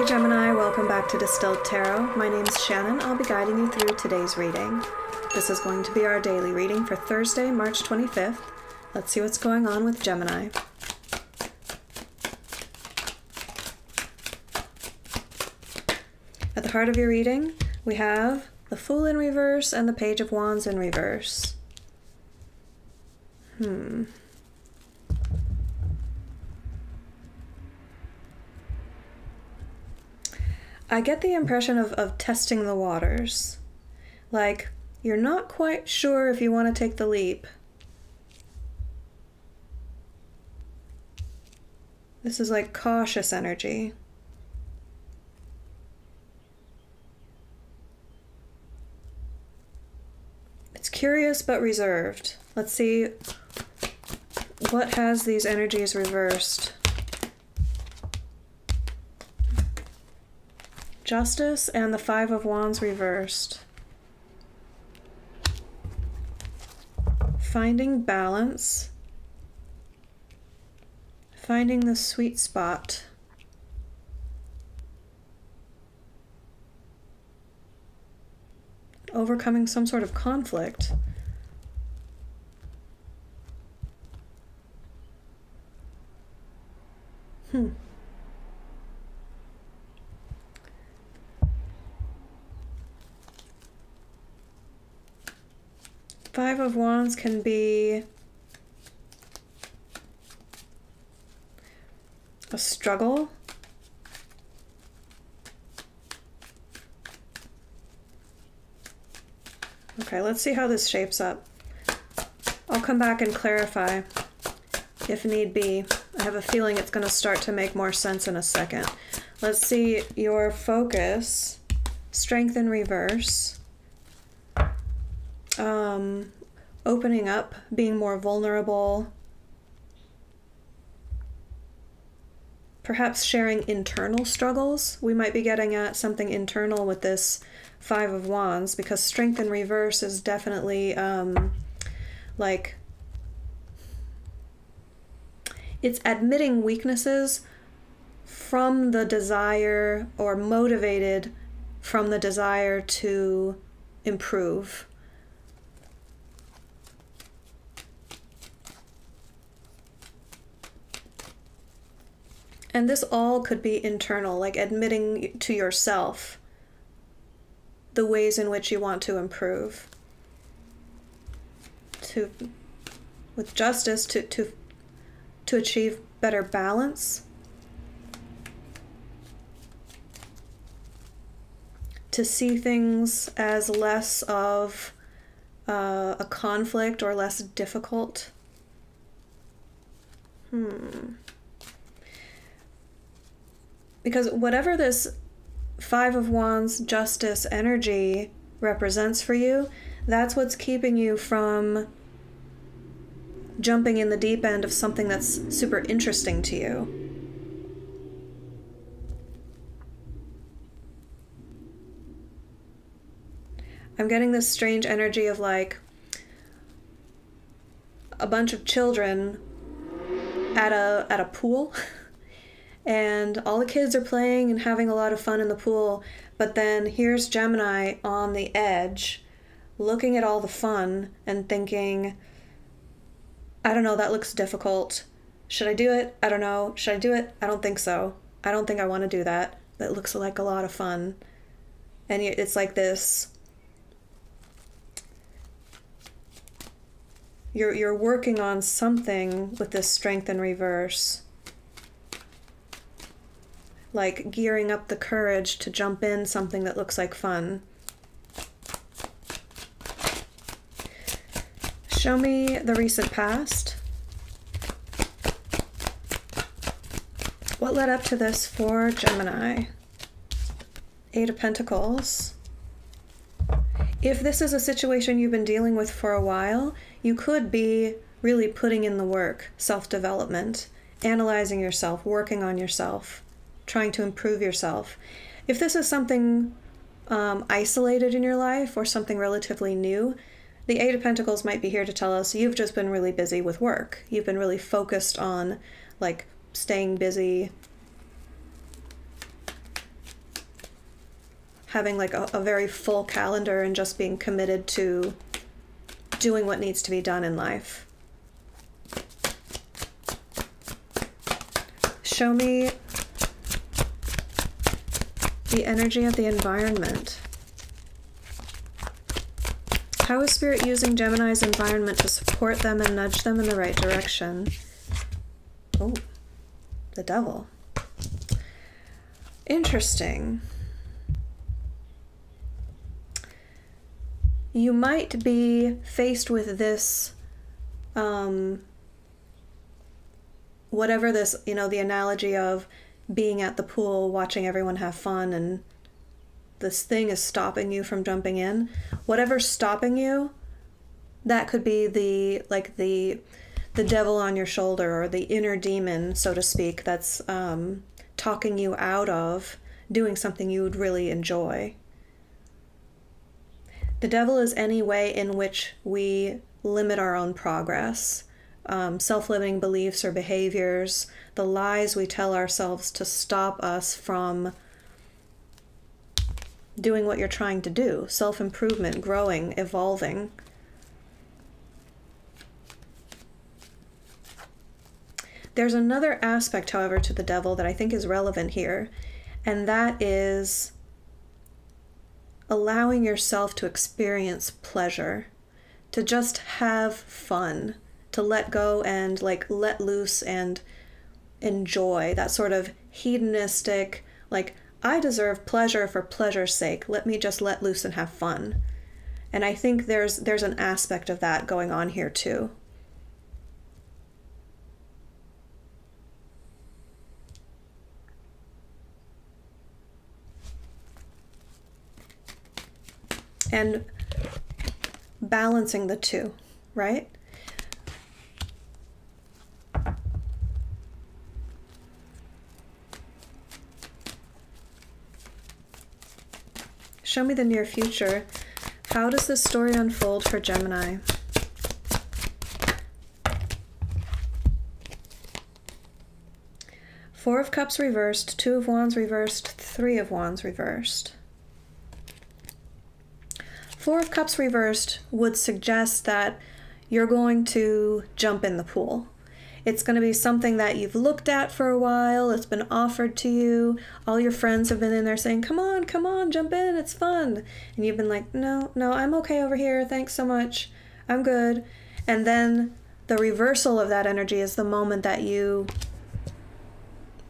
Hey Gemini, welcome back to Distilled Tarot. My name is Shannon. I'll be guiding you through today's reading. This is going to be our daily reading for Thursday, March 25th. Let's see what's going on with Gemini. At the heart of your reading, we have the Fool in reverse and the Page of Wands in reverse. I get the impression of testing the waters. Like, you're not quite sure if you want to take the leap. This is like cautious energy. It's curious but reserved. Let's see what has these energies reversed. Justice and the Five of Wands reversed. Finding balance. Finding the sweet spot. Overcoming some sort of conflict. Five of Wands can be a struggle, okay, let's see how this shapes up. I'll come back and clarify if need be. I have a feeling it's going to start to make more sense in a second. Let's see your focus. Strength in reverse. Opening up, being more vulnerable, perhaps sharing internal struggles. We might be getting at something internal with this Five of Wands, because strength in reverse is definitely like, it's admitting weaknesses from the desire, or motivated from the desire to improve. And this all could be internal, like admitting to yourself the ways in which you want to improve. With Justice, to achieve better balance, to see things as less of a conflict or less difficult. Because whatever this Five of Wands Justice energy represents for you, that's what's keeping you from jumping in the deep end of something that's super interesting to you. I'm getting this strange energy of like a bunch of children at a pool. And all the kids are playing and having a lot of fun in the pool, but then here's Gemini on the edge, looking at all the fun and thinking, I don't know, that looks difficult. Should I do it? I don't know. Should I do it? I don't think so. I don't think I want to do that. That looks like a lot of fun. And it's like this, you're working on something with this strength in reverse. Like gearing up the courage to jump in something that looks like fun. Show me the recent past. What led up to this for Gemini? Eight of Pentacles. If this is a situation you've been dealing with for a while, you could be really putting in the work, self-development, analyzing yourself, working on yourself, trying to improve yourself. If this is something isolated in your life or something relatively new, the Eight of Pentacles might be here to tell us you've just been really busy with work. You've been really focused on like staying busy, having like a very full calendar and just being committed to doing what needs to be done in life. Show me the energy of the environment. How is Spirit using Gemini's environment to support them and nudge them in the right direction? Oh, the Devil. Interesting. You might be faced with this, whatever this, you know, the analogy of being at the pool, watching everyone have fun, and this thing is stopping you from jumping in. Whatever's stopping you, that could be the, like the devil on your shoulder, or the inner demon, so to speak, that's talking you out of doing something you would really enjoy. The devil is any way in which we limit our own progress, self-limiting beliefs or behaviors, the lies we tell ourselves to stop us from doing what you're trying to do, self-improvement, growing, evolving. There's another aspect, however, to the devil that I think is relevant here, and that is allowing yourself to experience pleasure, to just have fun, to let go and like let loose and enjoy that sort of hedonistic, like, I deserve pleasure for pleasure's sake. Let me just let loose and have fun. And I think there's an aspect of that going on here too. And balancing the two, right? Show me the near future. How does this story unfold for Gemini? Four of Cups reversed, Two of Wands reversed, Three of Wands reversed. Four of Cups reversed would suggest that you're going to jump in the pool. It's going to be something that you've looked at for a while. It's been offered to you. All your friends have been in there saying, come on, come on, jump in. It's fun. And you've been like, no, no, I'm okay over here. Thanks so much. I'm good. And then the reversal of that energy is the moment that you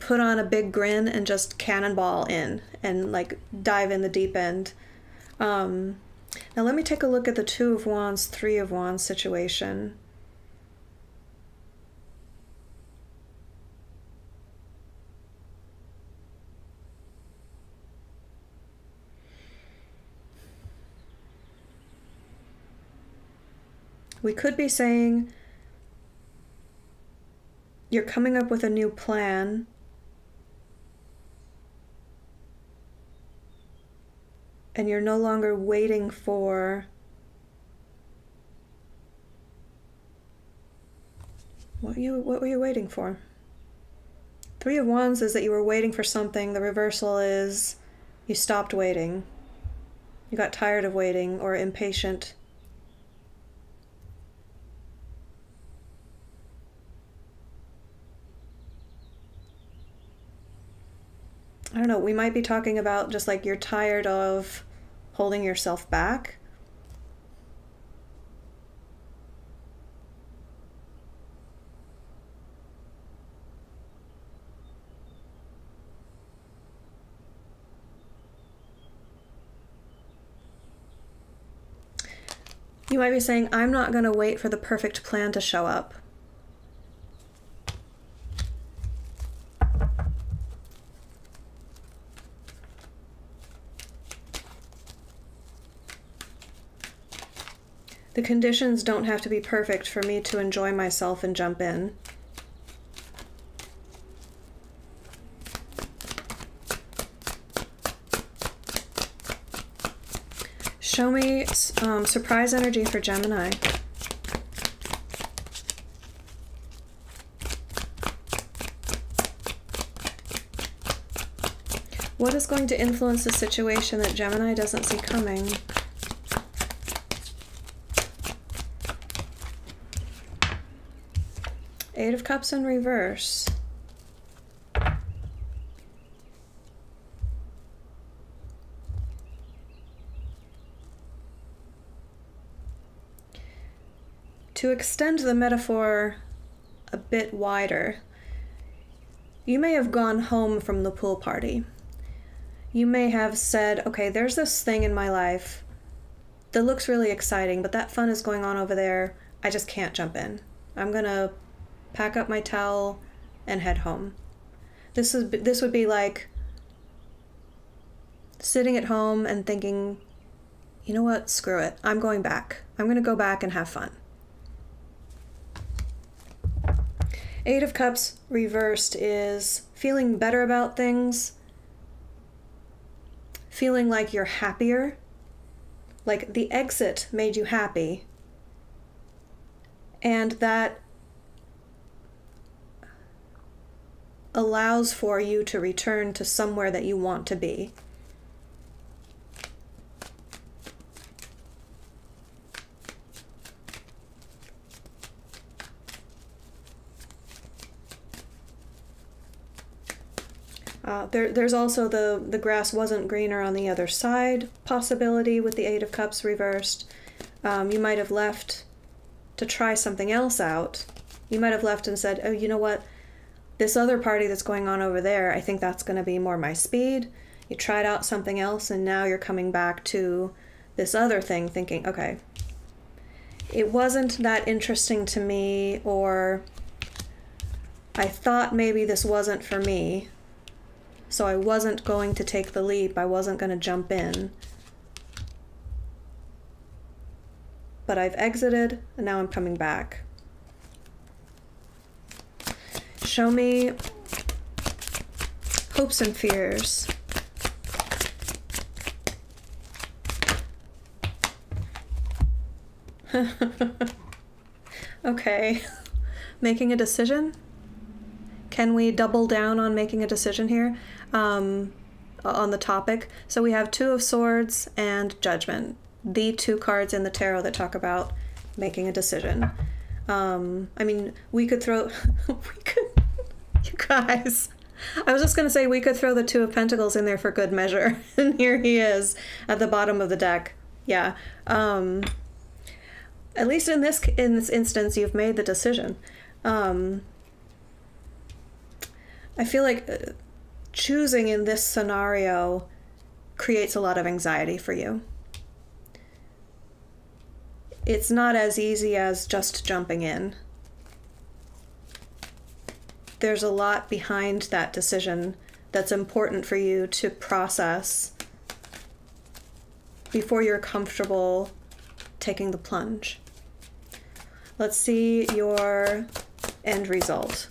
put on a big grin and just cannonball in and like dive in the deep end. Now let me take a look at the Two of Wands, Three of Wands situation. We could be saying you're coming up with a new plan. And you're no longer waiting for what were you waiting for? Three of Wands is that you were waiting for something. The reversal is you stopped waiting. You got tired of waiting or impatient. I don't know, we might be talking about just like you're tired of holding yourself back. You might be saying, I'm not going to wait for the perfect plan to show up. The conditions don't have to be perfect for me to enjoy myself and jump in. Show me surprise energy for Gemini. What is going to influence the situation that Gemini doesn't see coming? Eight of Cups in reverse. To extend the metaphor a bit wider, you may have gone home from the pool party. You may have said, okay, there's this thing in my life that looks really exciting, but that fun is going on over there. I just can't jump in. I'm gonna pack up my towel and head home. This would be like sitting at home and thinking, you know what, screw it. I'm going back. I'm gonna go back and have fun. Eight of Cups reversed is feeling better about things, feeling like you're happier, like the exit made you happy, and that allows for you to return to somewhere that you want to be. There's also the grass wasn't greener on the other side possibility with the Eight of Cups reversed. You might have left to try something else out. You might have left and said, oh, you know what? This other party that's going on over there, I think that's going to be more my speed. You tried out something else and now you're coming back to this other thing thinking, okay, it wasn't that interesting to me, or I thought maybe this wasn't for me. So I wasn't going to take the leap. I wasn't going to jump in. But I've exited and now I'm coming back. Show me hopes and fears. Okay. Making a decision? Can we double down on making a decision here? On the topic. So we have Two of Swords and Judgment, the two cards in the tarot that talk about making a decision. I mean, we could throw, you guys, I was just gonna say we could throw the Two of Pentacles in there for good measure. And here he is at the bottom of the deck. Yeah. At least in this instance, you've made the decision. I feel like choosing in this scenario creates a lot of anxiety for you. It's not as easy as just jumping in. There's a lot behind that decision that's important for you to process before you're comfortable taking the plunge. Let's see your end result.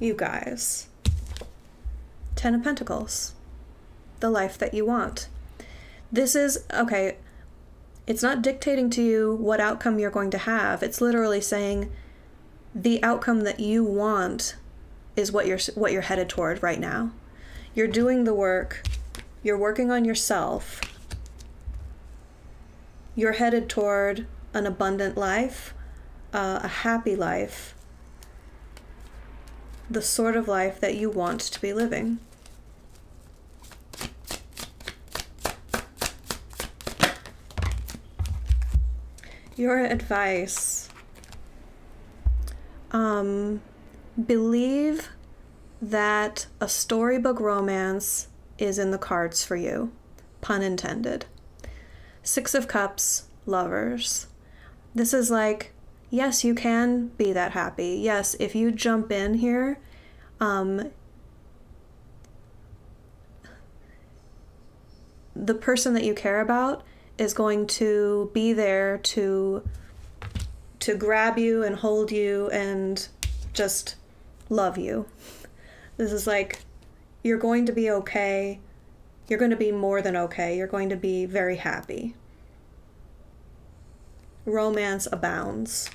You guys, Ten of Pentacles, the life that you want. This is, okay, it's not dictating to you what outcome you're going to have. It's literally saying the outcome that you want is what you're headed toward right now. You're doing the work, you're working on yourself, you're headed toward an abundant life, a happy life, the sort of life that you want to be living. Your advice. Believe that a storybook romance is in the cards for you. Pun intended. Six of Cups, lovers. This is like, yes, you can be that happy. Yes, if you jump in here, the person that you care about is going to be there to grab you and hold you and just love you. This is like, you're going to be okay. You're going to be more than okay. You're going to be very happy. Romance abounds.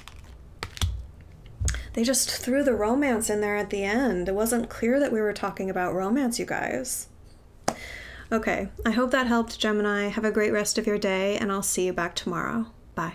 They just threw the romance in there at the end. It wasn't clear that we were talking about romance, you guys. Okay, I hope that helped, Gemini. Have a great rest of your day, and I'll see you back tomorrow. Bye.